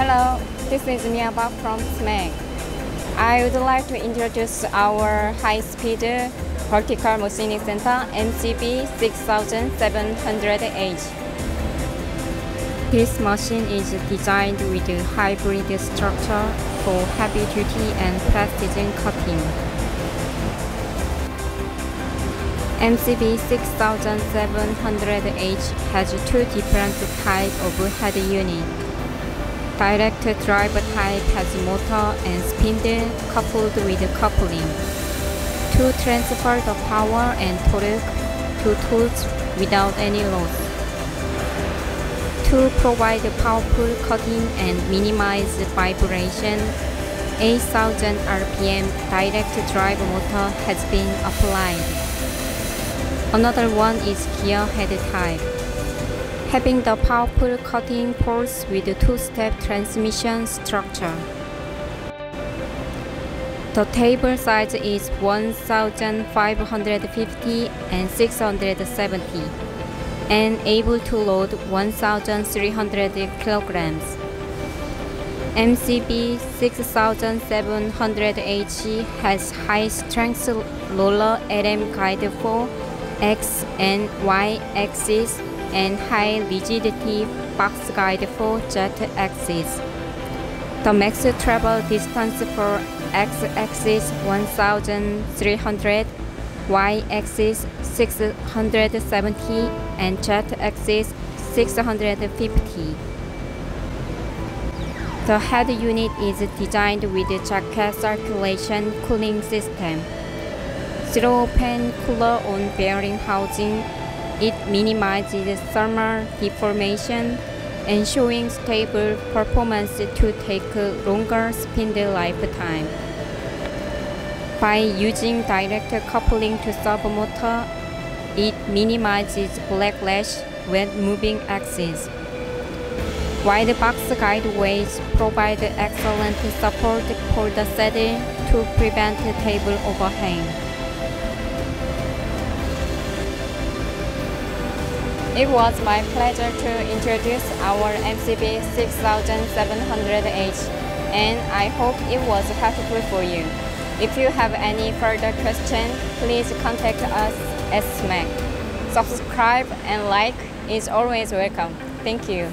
Hello, this is Mia Park from SMEC. I would like to introduce our high-speed vertical machining center, MCV 6700H. This machine is designed with a hybrid structure for heavy-duty and precision cutting. MCV 6700H has two different types of head units. Direct drive type has motor and spindle coupled with coupling to transfer the power and torque to tools without any loss, to provide powerful cutting and minimize vibration. 8,000 RPM direct drive motor has been applied. Another one is gear head type. Having the powerful cutting force with a two-step transmission structure. The table size is 1,550 and 670 and able to load 1,300 kilograms. MCV 6700H has high-strength roller LM guide for X and Y axis and high rigidity box guide for Z axis. The max travel distance for X axis 1,300, Y axis 670, and Z axis 650. The head unit is designed with a jacket circulation cooling system, zero fan cooler on bearing housing. It minimizes thermal deformation, ensuring stable performance to take a longer spindle lifetime. By using direct coupling to sub-motor, it minimizes backlash when moving axis. Wide box guideways provide excellent support for the saddle to prevent table overhang. It was my pleasure to introduce our MCV 6700H, and I hope it was helpful for you. If you have any further questions, please contact us at SMEC. Subscribe and like is always welcome. Thank you.